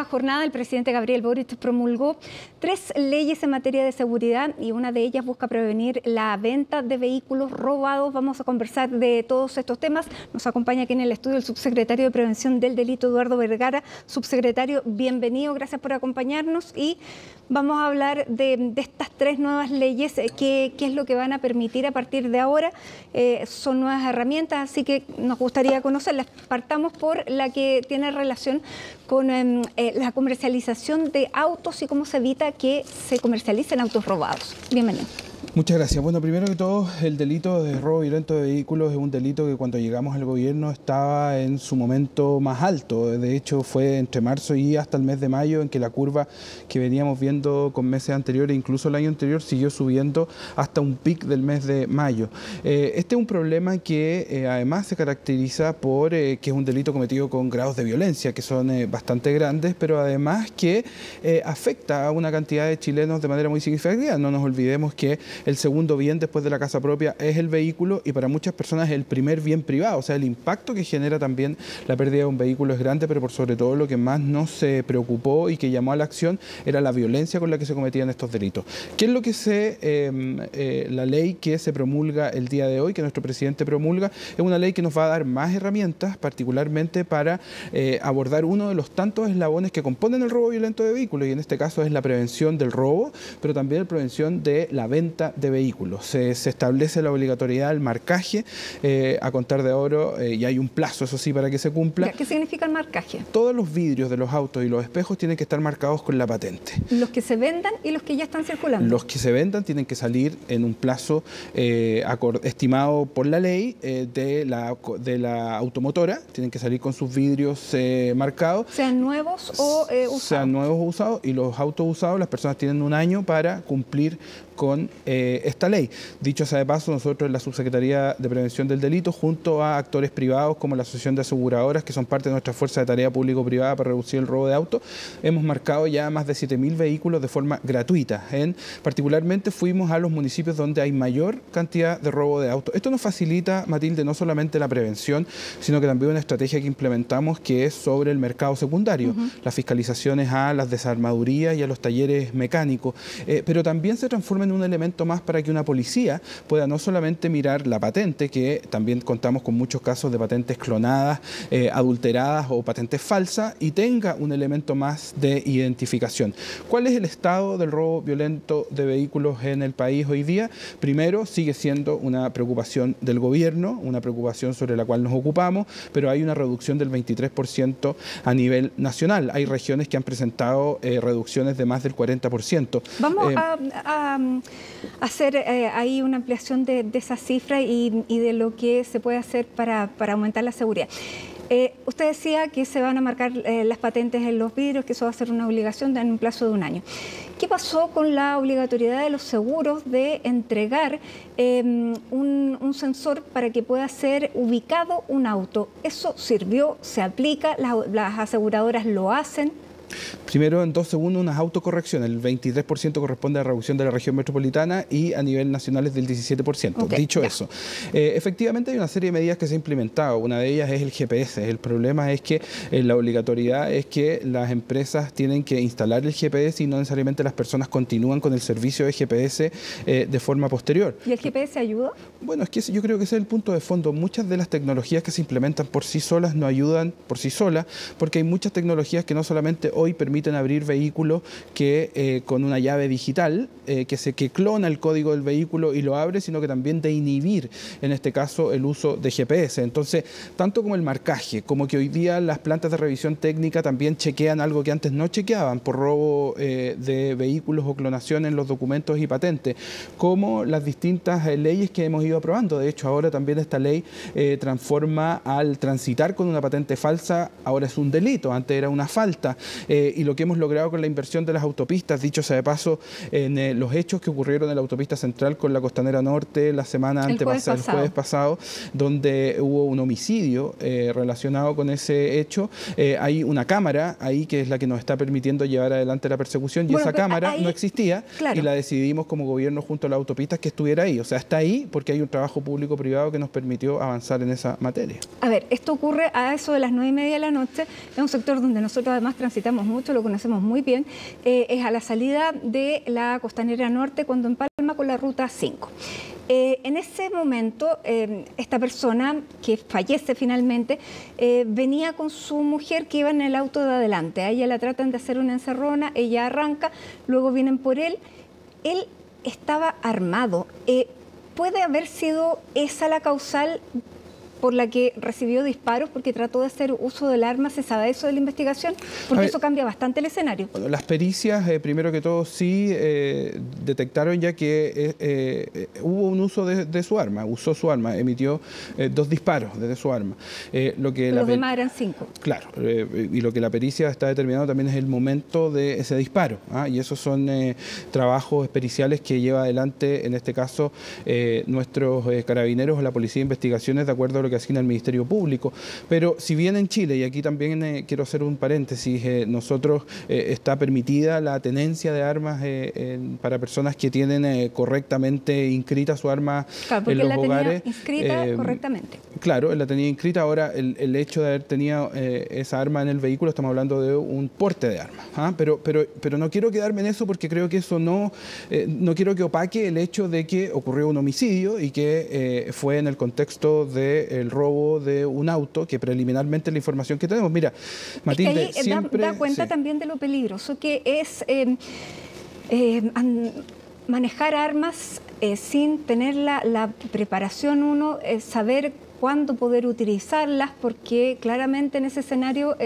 esta jornada el presidente Gabriel Boric promulgó 3 leyes en materia de seguridad y una de ellas busca prevenir la venta de vehículos robados. Vamos a conversar de todos estos temas. Nos acompaña aquí en el estudio el subsecretario de Prevención del Delito, Eduardo Vergara. Subsecretario, bienvenido, gracias por acompañarnos y vamos a hablar de estas 3 nuevas leyes, qué es lo que van a permitir a partir de ahora. Son nuevas herramientas, así que nos gustaría conocerlas. Partamos por la que tiene relación con la comercialización de autos y cómo se evita que se comercialicen autos robados. Bienvenido. Muchas gracias. Bueno, primero que todo, el delito de robo violento de vehículos es un delito que cuando llegamos al gobierno estaba en su momento más alto. De hecho, fue entre marzo y hasta el mes de mayo en que la curva que veníamos viendo con meses anteriores, incluso el año anterior, siguió subiendo hasta un pic del mes de mayo. Este es un problema que además se caracteriza por que es un delito cometido con grados de violencia que son bastante grandes, pero además que afecta a una cantidad de chilenos de manera muy significativa. No nos olvidemos que el segundo bien después de la casa propia es el vehículo y para muchas personas es el primer bien privado. O sea, el impacto que genera también la pérdida de un vehículo es grande, pero por sobre todo lo que más nos preocupó y que llamó a la acción era la violencia con la que se cometían estos delitos. ¿Qué es lo que la ley que se promulga el día de hoy, que nuestro presidente promulga? Es una ley que nos va a dar más herramientas, particularmente para abordar uno de los tantos eslabones que componen el robo violento de vehículos, y en este caso es la prevención del robo, pero también la prevención de la venta de vehículos. Se establece la obligatoriedad del marcaje a contar de ahora y hay un plazo, eso sí, para que se cumpla. ¿Qué significa el marcaje? Todos los vidrios de los autos y los espejos tienen que estar marcados con la patente. ¿Los que se vendan y los que ya están circulando? Los que se vendan tienen que salir en un plazo estimado por la ley de la automotora, tienen que salir con sus vidrios marcados. ¿Sean nuevos o usados? Sean nuevos o usados, y los autos usados, las personas tienen un año para cumplir con esta ley. Dicho sea de paso, nosotros en la Subsecretaría de Prevención del Delito, junto a actores privados como la Asociación de Aseguradoras, que son parte de nuestra Fuerza de Tarea Público-Privada para reducir el robo de autos, hemos marcado ya más de 7.000 vehículos de forma gratuita. Particularmente fuimos a los municipios donde hay mayor cantidad de robo de autos. Esto nos facilita, Matilde, no solamente la prevención, sino que también una estrategia que implementamos que es sobre el mercado secundario, las fiscalizaciones a las desarmadurías y a los talleres mecánicos, pero también se transforma en un elemento más para que una policía pueda no solamente mirar la patente, que también contamos con muchos casos de patentes clonadas, adulteradas o patentes falsas, y tenga un elemento más de identificación. ¿Cuál es el estado del robo violento de vehículos en el país hoy día? Primero, sigue siendo una preocupación del gobierno, una preocupación sobre la cual nos ocupamos, pero hay una reducción del 23% a nivel nacional. Hay regiones que han presentado reducciones de más del 40%. Vamos hacer ahí una ampliación de esa cifra y de lo que se puede hacer para aumentar la seguridad. Usted decía que se van a marcar las patentes en los vidrios, que eso va a ser una obligación en un plazo de un año. ¿Qué pasó con la obligatoriedad de los seguros de entregar un sensor para que pueda ser ubicado un auto? ¿Eso sirvió? ¿Se aplica? ¿Las aseguradoras lo hacen? Primero, en 2 segundos, unas autocorrecciones. El 23% corresponde a la reducción de la región metropolitana y a nivel nacional es del 17%. Okay, dicho eso, efectivamente hay una serie de medidas que se han implementado. Una de ellas es el GPS. El problema es que la obligatoriedad es que las empresas tienen que instalar el GPS y no necesariamente las personas continúan con el servicio de GPS de forma posterior. ¿Y el GPS ayuda? Bueno, es que yo creo que ese es el punto de fondo. Muchas de las tecnologías que se implementan por sí solas no ayudan por sí solas, porque hay muchas tecnologías que no solamente hoy permiten abrir vehículos que con una llave digital que clona el código del vehículo y lo abre, sino que también de inhibir, en este caso, el uso de GPS. Entonces, tanto como el marcaje, como que hoy día las plantas de revisión técnica también chequean algo que antes no chequeaban por robo de vehículos o clonación en los documentos y patentes, como las distintas leyes que hemos ido aprobando. De hecho, ahora también esta ley transforma al transitar con una patente falsa, ahora es un delito, antes era una falta. Y lo que hemos logrado con la inversión de las autopistas, dicho sea de paso, en los hechos que ocurrieron en la autopista central con la costanera norte la semana antepasada, el jueves pasado, donde hubo un homicidio relacionado con ese hecho, hay una cámara ahí que es la que nos está permitiendo llevar adelante la persecución, y bueno, esa cámara ahí no existía, claro, y la decidimos como gobierno junto a las autopistas que estuviera ahí. O sea, está ahí porque hay un trabajo público-privado que nos permitió avanzar en esa materia. A ver, esto ocurre a eso de las 9:30 de la noche, es un sector donde nosotros además transitamos mucho, lo conocemos muy bien, es a la salida de la Costanera Norte cuando empalma con la Ruta 5. En ese momento, esta persona que fallece finalmente venía con su mujer que iba en el auto de adelante. A ella la tratan de hacer una encerrona, ella arranca, luego vienen por él. Él estaba armado. ¿Puede haber sido esa la causal por la que recibió disparos porque trató de hacer uso del arma? ¿Se sabe eso de la investigación? Porque eso cambia bastante el escenario. Bueno, las pericias, primero que todo, sí detectaron ya que hubo un uso de su arma, usó su arma, emitió 2 disparos desde su arma. Los demás eran 5. Claro, y lo que la pericia está determinando también es el momento de ese disparo. Y esos son trabajos periciales que lleva adelante, en este caso, nuestros carabineros o la Policía de Investigaciones, de acuerdo a lo que asigna el Ministerio Público. Pero si bien en Chile, y aquí también quiero hacer un paréntesis, nosotros está permitida la tenencia de armas para personas que tienen correctamente inscrita su arma, claro, en los hogares. Tenía inscrita correctamente. Claro, él la tenía inscrita. Ahora, el hecho de haber tenido esa arma en el vehículo, estamos hablando de un porte de armas. Pero no quiero quedarme en eso porque creo que eso no quiero que opaque el hecho de que ocurrió un homicidio y que fue en el contexto del robo de un auto, que preliminarmente la información que tenemos. Mira, Matilde, es que ahí siempre da cuenta también de lo peligroso que es manejar armas sin tener la preparación uno, saber cuándo poder utilizarlas, porque claramente en ese escenario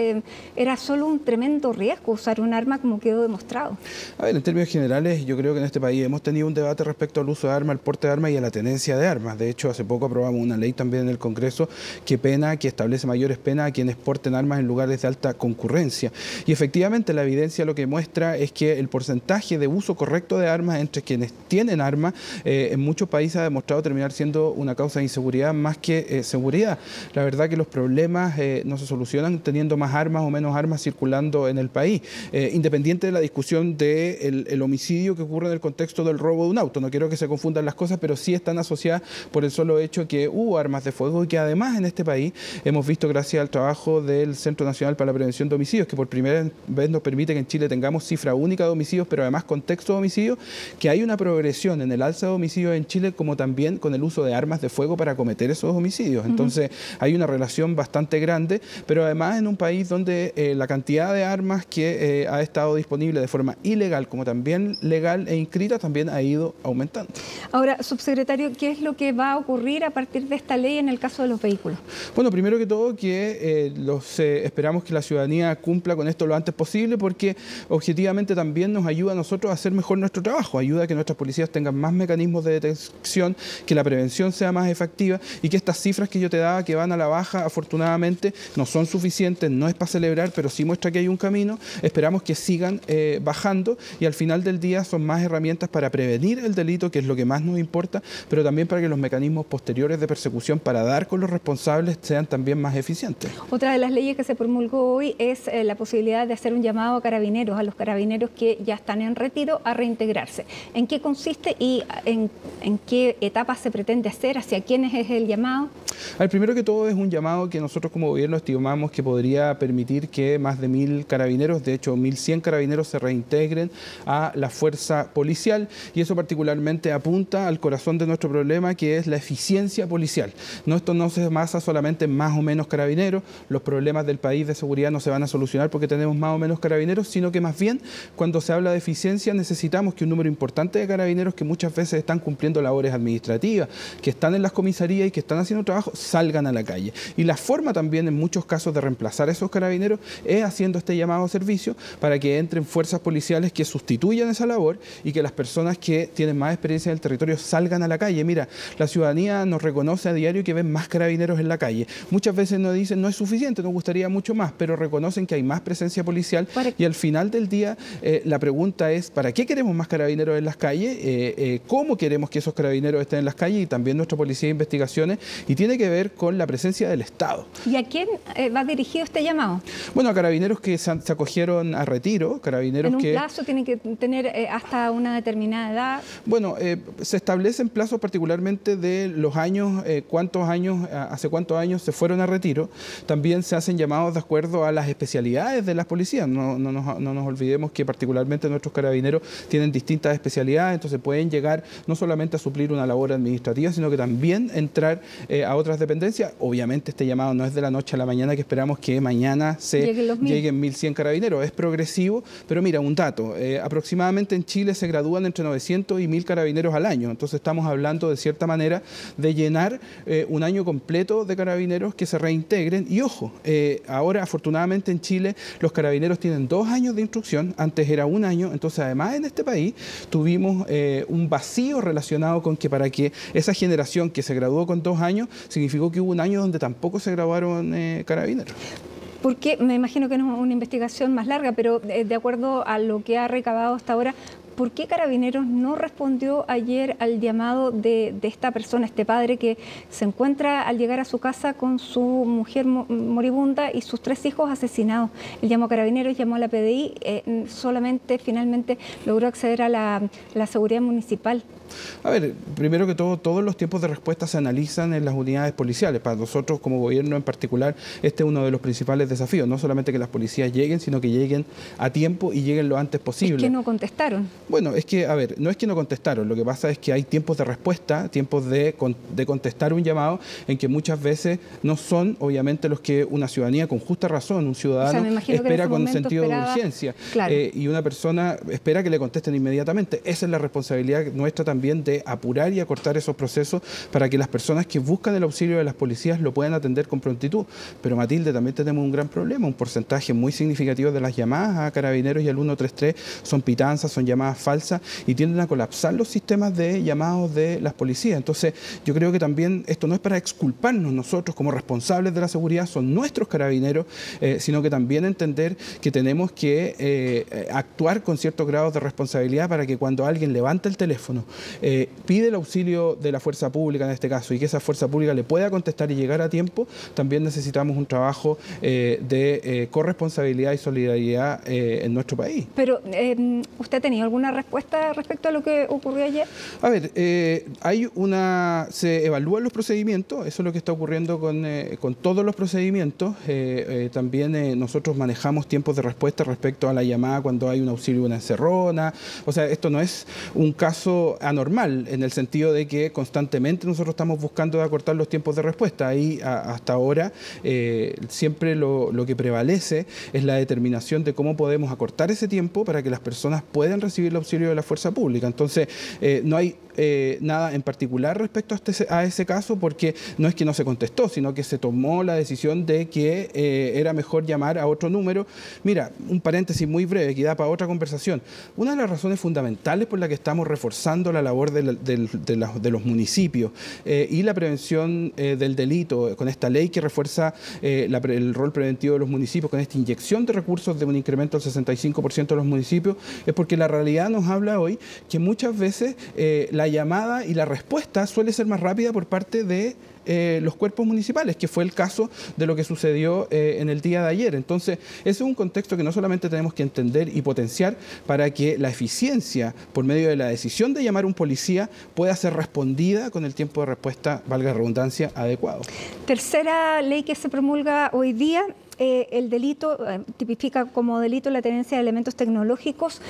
era solo un tremendo riesgo usar un arma, como quedó demostrado. A ver, en términos generales, yo creo que en este país hemos tenido un debate respecto al uso de armas, al porte de armas y a la tenencia de armas. De hecho, hace poco aprobamos una ley también en el Congreso que establece mayores penas a quienes porten armas en lugares de alta concurrencia. Y efectivamente la evidencia lo que muestra es que el porcentaje de uso correcto de armas entre quienes tienen armas en muchos países ha demostrado terminar siendo una causa de inseguridad más que seguridad. La verdad que los problemas no se solucionan teniendo más armas o menos armas circulando en el país, independiente de la discusión del homicidio que ocurre en el contexto del robo de un auto. No quiero que se confundan las cosas, pero sí están asociadas por el solo hecho que hubo armas de fuego y que además en este país hemos visto, gracias al trabajo del Centro Nacional para la Prevención de Homicidios, que por primera vez nos permite que en Chile tengamos cifra única de homicidios, pero además contexto de homicidios, que hay una progresión en el alza de homicidios en Chile, como también con el uso de armas de fuego para cometer esos homicidios. Entonces hay una relación bastante grande, pero además en un país donde la cantidad de armas que ha estado disponible de forma ilegal como también legal e inscrita también ha ido aumentando. Ahora, subsecretario, ¿qué es lo que va a ocurrir a partir de esta ley en el caso de los vehículos? Bueno, primero que todo que esperamos que la ciudadanía cumpla con esto lo antes posible, porque objetivamente también nos ayuda a nosotros a hacer mejor nuestro trabajo, ayuda a que nuestras policías tengan más mecanismos de detección, que la prevención sea más efectiva y que estas cifras que yo te daba, que van a la baja, afortunadamente no son suficientes, no es para celebrar, pero sí muestra que hay un camino. Esperamos que sigan bajando y al final del día son más herramientas para prevenir el delito, que es lo que más nos importa, pero también para que los mecanismos posteriores de persecución para dar con los responsables sean también más eficientes. Otra de las leyes que se promulgó hoy es la posibilidad de hacer un llamado a carabineros, a los carabineros que ya están en retiro, a reintegrarse. ¿En qué consiste y en qué etapa se pretende hacer? ¿Hacia quiénes es el llamado? Primero que todo es un llamado que nosotros como gobierno estimamos que podría permitir que más de 1000 carabineros, de hecho 1100 carabineros, se reintegren a la fuerza policial, y eso particularmente apunta al corazón de nuestro problema, que es la eficiencia policial. Esto no se basa solamente en más o menos carabineros. Los problemas del país de seguridad no se van a solucionar porque tenemos más o menos carabineros, sino que más bien cuando se habla de eficiencia necesitamos que un número importante de carabineros que muchas veces están cumpliendo labores administrativas, que están en las comisarías y que están haciendo trabajo, salgan a la calle. Y la forma también en muchos casos de reemplazar a esos carabineros es haciendo este llamado a servicio para que entren fuerzas policiales que sustituyan esa labor y que las personas que tienen más experiencia en el territorio salgan a la calle. Mira, la ciudadanía nos reconoce a diario que ven más carabineros en la calle. Muchas veces nos dicen no es suficiente, nos gustaría mucho más, pero reconocen que hay más presencia policial y al final del día la pregunta es ¿para qué queremos más carabineros en las calles? ¿Cómo queremos que esos carabineros estén en las calles? Y también nuestra Policía de Investigaciones, y tiene tiene que ver con la presencia del Estado. ¿Y a quién va dirigido este llamado? Bueno, a carabineros que se acogieron a retiro, carabineros que... ¿En un plazo tienen que tener hasta una determinada edad? Bueno, se establecen plazos particularmente de los años, hace cuántos años se fueron a retiro. También se hacen llamados de acuerdo a las especialidades de las policías. No nos olvidemos que particularmente nuestros carabineros tienen distintas especialidades, entonces pueden llegar no solamente a suplir una labor administrativa, sino que también entrar a otras dependencias. Obviamente este llamado no es de la noche a la mañana, que esperamos que mañana se lleguen 1.100 carabineros. Es progresivo, pero mira, un dato, aproximadamente en Chile se gradúan entre 900 y 1.000 carabineros al año, entonces estamos hablando de cierta manera de llenar un año completo de carabineros que se reintegren. Y ojo, ahora afortunadamente en Chile los carabineros tienen 2 años de instrucción, antes era 1 año, entonces además en este país tuvimos un vacío relacionado con que para que esa generación que se graduó con 2 años, significó que hubo 1 año donde tampoco se graduaron carabineros. Porque me imagino que no es una investigación más larga, pero de acuerdo a lo que ha recabado hasta ahora, ¿por qué Carabineros no respondió ayer al llamado de esta persona, este padre que se encuentra al llegar a su casa con su mujer moribunda y sus 3 hijos asesinados? Él llamó a Carabineros, llamó a la PDI, solamente finalmente logró acceder a la seguridad municipal. A ver, primero que todo, todos los tiempos de respuesta se analizan en las unidades policiales. Para nosotros como gobierno en particular, este es uno de los principales desafíos, no solamente que las policías lleguen, sino que lleguen a tiempo y lleguen lo antes posible. ¿Es que no contestaron? Bueno, es que, a ver, no es que no contestaron, lo que pasa es que hay tiempos de respuesta, tiempos de contestar un llamado en que muchas veces no son, obviamente, los que una ciudadanía con justa razón, un ciudadano, o sea, espera con sentido de urgencia. Claro. Y una persona espera que le contesten inmediatamente. Esa es la responsabilidad nuestra también de apurar y acortar esos procesos para que las personas que buscan el auxilio de las policías lo puedan atender con prontitud. Pero Matilde, también tenemos un gran problema, un porcentaje muy significativo de las llamadas a Carabineros y al 133 son pitanzas, son llamadas falsa y tienden a colapsar los sistemas de llamados de las policías. Entonces yo creo que también esto no es para exculparnos nosotros como responsables de la seguridad, son nuestros carabineros, sino que también entender que tenemos que actuar con ciertos grados de responsabilidad para que cuando alguien levanta el teléfono, pide el auxilio de la fuerza pública en este caso y que esa fuerza pública le pueda contestar y llegar a tiempo, también necesitamos un trabajo de corresponsabilidad y solidaridad en nuestro país. Pero ¿usted ha tenido alguna respuesta respecto a lo que ocurrió ayer? A ver, se evalúan los procedimientos, eso es lo que está ocurriendo con todos los procedimientos. También nosotros manejamos tiempos de respuesta respecto a la llamada cuando hay un auxilio, una encerrona. O sea, esto no es un caso anormal en el sentido de que constantemente nosotros estamos buscando acortar los tiempos de respuesta. Ahí hasta ahora siempre lo que prevalece es la determinación de cómo podemos acortar ese tiempo para que las personas puedan recibir el auxilio de la fuerza pública. Entonces, no hay nada en particular respecto a ese caso, porque no es que no se contestó, sino que se tomó la decisión de que era mejor llamar a otro número. Mira, un paréntesis muy breve que da para otra conversación. Una de las razones fundamentales por la que estamos reforzando la labor de los municipios y la prevención del delito, con esta ley que refuerza el rol preventivo de los municipios, con esta inyección de recursos de un incremento del 65% de los municipios, es porque la realidad nos habla hoy que muchas veces la llamada y la respuesta suele ser más rápida por parte de los cuerpos municipales, que fue el caso de lo que sucedió en el día de ayer. Entonces, ese es un contexto que no solamente tenemos que entender y potenciar para que la eficiencia por medio de la decisión de llamar a un policía pueda ser respondida con el tiempo de respuesta, valga la redundancia, adecuado. Tercera ley que se promulga hoy día. El delito tipifica como delito la tenencia de elementos tecnológicos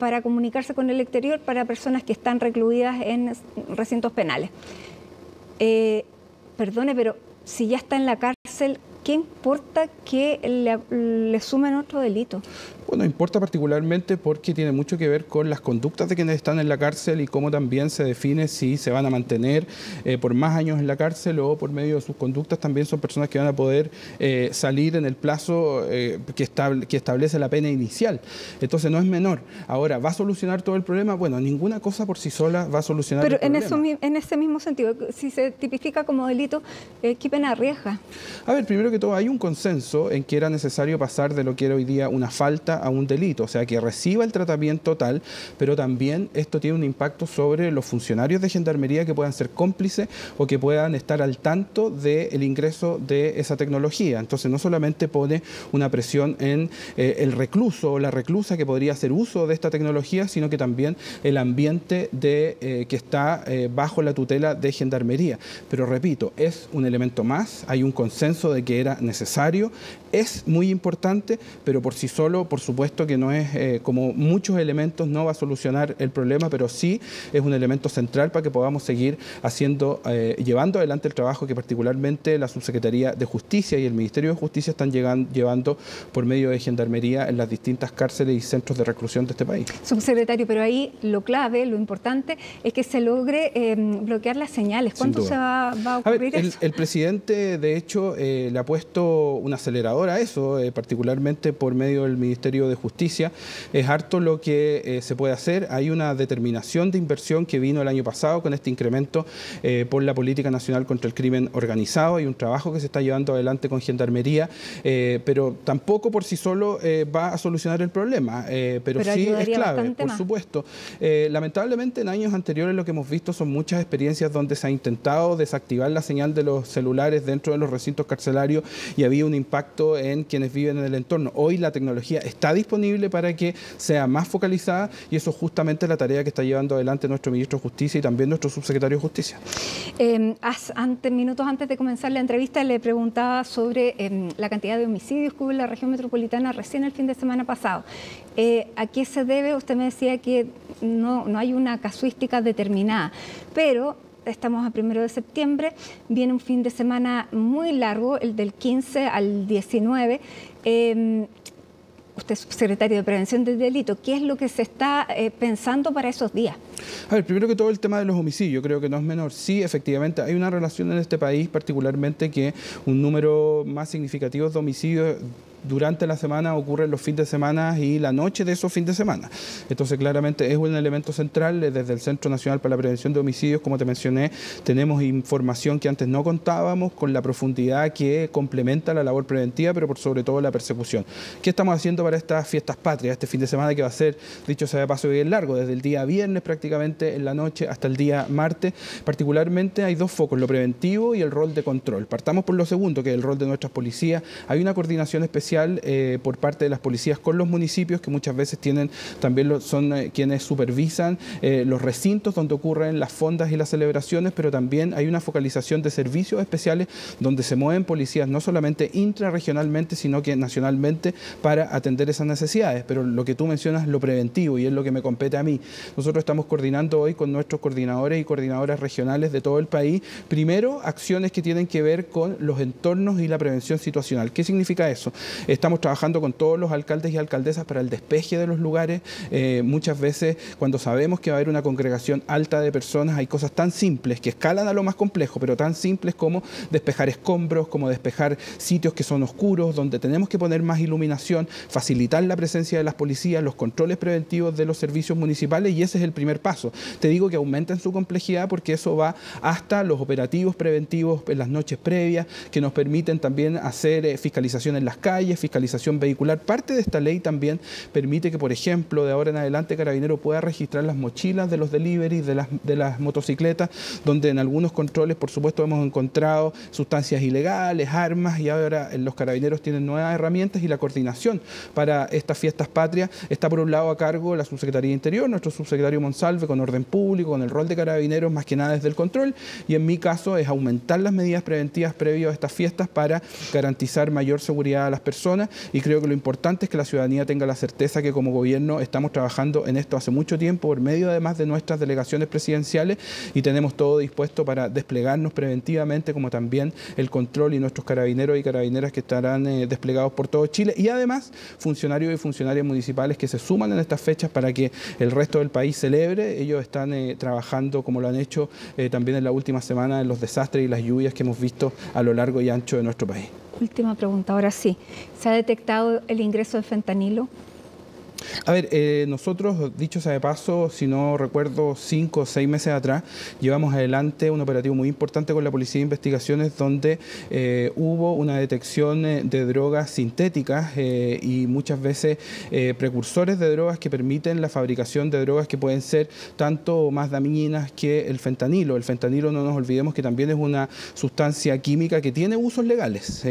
para comunicarse con el exterior para personas que están recluidas en recintos penales. Perdone, pero si ya está en la cárcel, ¿qué importa que le sumen otro delito? Bueno, importa particularmente porque tiene mucho que ver con las conductas de quienes están en la cárcel y cómo también se define si se van a mantener por más años en la cárcel o por medio de sus conductas también son personas que van a poder salir en el plazo que establece la pena inicial. Entonces no es menor. Ahora, ¿va a solucionar todo el problema? Bueno, ninguna cosa por sí sola va a solucionar el problema. Pero en ese mismo sentido, si se tipifica como delito, ¿qué pena arriesga? A ver, primero que que todo hay un consenso en que era necesario pasar de lo que era hoy día una falta a un delito, o sea, que reciba el tratamiento tal, pero también esto tiene un impacto sobre los funcionarios de Gendarmería que puedan ser cómplices o que puedan estar al tanto del ingreso de esa tecnología. Entonces no solamente pone una presión en el recluso o la reclusa que podría hacer uso de esta tecnología, sino que también el ambiente de, que está bajo la tutela de Gendarmería. Pero repito, es un elemento más, hay un consenso de que era necesario, es muy importante, pero por sí solo, por supuesto que no es, como muchos elementos, no va a solucionar el problema, pero sí es un elemento central para que podamos seguir haciendo, llevando adelante el trabajo que particularmente la Subsecretaría de Justicia y el Ministerio de Justicia están llevando por medio de Gendarmería en las distintas cárceles y centros de reclusión de este país. Subsecretario, pero ahí lo clave, lo importante, es que se logre bloquear las señales. ¿Cuánto se va a ocurrir eso? El presidente, de hecho, le ha puesto un acelerador a eso, particularmente por medio del Ministerio de Justicia. Es harto lo que se puede hacer. Hay una determinación de inversión que vino el año pasado con este incremento por la Política Nacional contra el Crimen Organizado. Hay un trabajo que se está llevando adelante con Gendarmería, pero tampoco por sí solo va a solucionar el problema, pero sí es clave, por supuesto. Lamentablemente en años anteriores lo que hemos visto son muchas experiencias donde se ha intentado desactivar la señal de los celulares dentro de los recintos carcelarios y había un impacto en quienes viven en el entorno. Hoy la tecnología está disponible para que sea más focalizada y eso justamente es la tarea que está llevando adelante nuestro Ministro de Justicia y también nuestro Subsecretario de Justicia. Minutos antes de comenzar la entrevista le preguntaba sobre la cantidad de homicidios que hubo en la región metropolitana recién el fin de semana pasado. ¿A qué se debe? Usted me decía que no hay una casuística determinada, pero estamos a 1 de septiembre, viene un fin de semana muy largo, el del 15 al 19. Usted es subsecretario de Prevención del Delito. ¿Qué es lo que se está pensando para esos días? A ver, primero que todo el tema de los homicidios, creo que no es menor. Sí, efectivamente, hay una relación en este país, particularmente que un número más significativo de homicidios durante la semana ocurren los fines de semana y la noche de esos fines de semana. Entonces claramente es un elemento central. Desde el Centro Nacional para la Prevención de Homicidios, como te mencioné, tenemos información que antes no contábamos, con la profundidad que complementa la labor preventiva, pero por sobre todo la persecución. ¿Qué estamos haciendo para estas fiestas patrias, este fin de semana que va a ser, dicho sea de paso, bien largo, desde el día viernes prácticamente en la noche hasta el día martes? Particularmente hay dos focos, lo preventivo y el rol de control. Partamos por lo segundo, que es el rol de nuestras policías. Hay una coordinación especial por parte de las policías con los municipios, que muchas veces tienen también son quienes supervisan los recintos donde ocurren las fondas y las celebraciones, pero también hay una focalización de servicios especiales donde se mueven policías no solamente intrarregionalmente, sino que nacionalmente para atender esas necesidades. Pero lo que tú mencionas, lo preventivo, y es lo que me compete a mí. Nosotros estamos coordinando hoy con nuestros coordinadores y coordinadoras regionales de todo el país, primero acciones que tienen que ver con los entornos y la prevención situacional. ¿Qué significa eso? Estamos trabajando con todos los alcaldes y alcaldesas para el despeje de los lugares. Muchas veces cuando sabemos que va a haber una congregación alta de personas, hay cosas tan simples que escalan a lo más complejo, pero tan simples como despejar escombros, como despejar sitios que son oscuros, donde tenemos que poner más iluminación, facilitar la presencia de las policías, los controles preventivos de los servicios municipales, y ese es el primer paso. Te digo que aumenten su complejidad porque eso va hasta los operativos preventivos en las noches previas, que nos permiten también hacer fiscalización en las calles, fiscalización vehicular. Parte de esta ley también permite que, por ejemplo, de ahora en adelante Carabinero pueda registrar las mochilas de los deliveries, de las motocicletas, donde en algunos controles, por supuesto, hemos encontrado sustancias ilegales, armas, y ahora los Carabineros tienen nuevas herramientas, y la coordinación para estas fiestas patrias está por un lado a cargo de la Subsecretaría de Interior, nuestro subsecretario Monsalve, con orden público, con el rol de Carabineros, más que nada desde el control, y en mi caso es aumentar las medidas preventivas previo a estas fiestas para garantizar mayor seguridad a las personas. Y creo que lo importante es que la ciudadanía tenga la certeza que como gobierno estamos trabajando en esto hace mucho tiempo, por medio además de nuestras delegaciones presidenciales, y tenemos todo dispuesto para desplegarnos preventivamente, como también el control y nuestros carabineros y carabineras que estarán desplegados por todo Chile, y además funcionarios y funcionarias municipales que se suman en estas fechas para que el resto del país celebre. Ellos están trabajando, como lo han hecho también en la última semana, en los desastres y las lluvias que hemos visto a lo largo y ancho de nuestro país. Última pregunta, ahora sí. ¿Se ha detectado el ingreso de fentanilo? A ver, nosotros, dicho sea de paso, si no recuerdo, 5 o 6 meses atrás, llevamos adelante un operativo muy importante con la Policía de Investigaciones donde hubo una detección de drogas sintéticas y muchas veces precursores de drogas que permiten la fabricación de drogas que pueden ser tanto o más dañinas que el fentanilo. El fentanilo, no nos olvidemos que también es una sustancia química que tiene usos legales.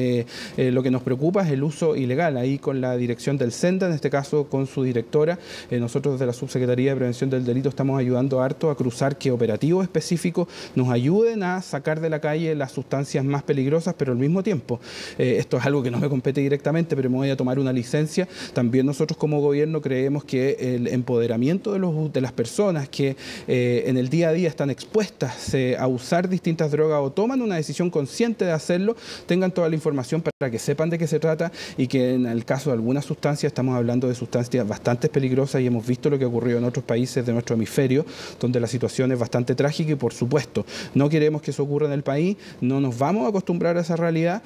Lo que nos preocupa es el uso ilegal. Ahí con la dirección del Senda, en este caso con su directora, nosotros desde la Subsecretaría de Prevención del Delito estamos ayudando harto a cruzar que operativos específicos nos ayuden a sacar de la calle las sustancias más peligrosas, pero al mismo tiempo, esto es algo que no me compete directamente, pero me voy a tomar una licencia. También nosotros como gobierno creemos que el empoderamiento de las personas que en el día a día están expuestas a usar distintas drogas o toman una decisión consciente de hacerlo, tengan toda la información para que sepan de qué se trata y que en el caso de algunas sustancias, estamos hablando de sustancias bastante peligrosas y hemos visto lo que ocurrió en otros países de nuestro hemisferio, donde la situación es bastante trágica y por supuesto no queremos que eso ocurra en el país, no nos vamos a acostumbrar a esa realidad,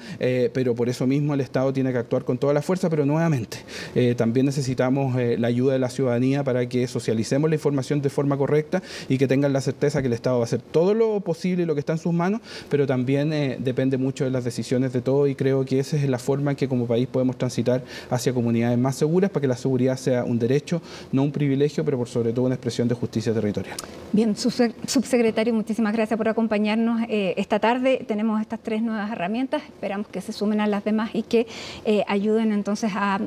pero por eso mismo el Estado tiene que actuar con toda la fuerza, pero nuevamente también necesitamos la ayuda de la ciudadanía para que socialicemos la información de forma correcta y que tengan la certeza que el Estado va a hacer todo lo posible y lo que está en sus manos, pero también depende mucho de las decisiones de todos y creo que esa es la forma en que como país podemos transitar hacia comunidades más seguras para que la seguridad sea un derecho, no un privilegio, pero por sobre todo una expresión de justicia territorial. Bien, subsecretario, muchísimas gracias por acompañarnos esta tarde. Tenemos estas 3 nuevas herramientas, esperamos que se sumen a las demás y que ayuden entonces a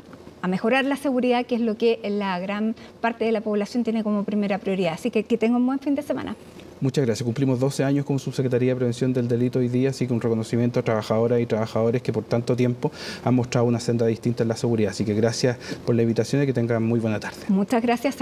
mejorar la seguridad, que es lo que la gran parte de la población tiene como primera prioridad. Así que tenga un buen fin de semana. Muchas gracias. Cumplimos 12 años como Subsecretaría de Prevención del Delito hoy día, así que un reconocimiento a trabajadoras y trabajadores que por tanto tiempo han mostrado una senda distinta en la seguridad. Así que gracias por la invitación y que tengan muy buena tarde. Muchas gracias.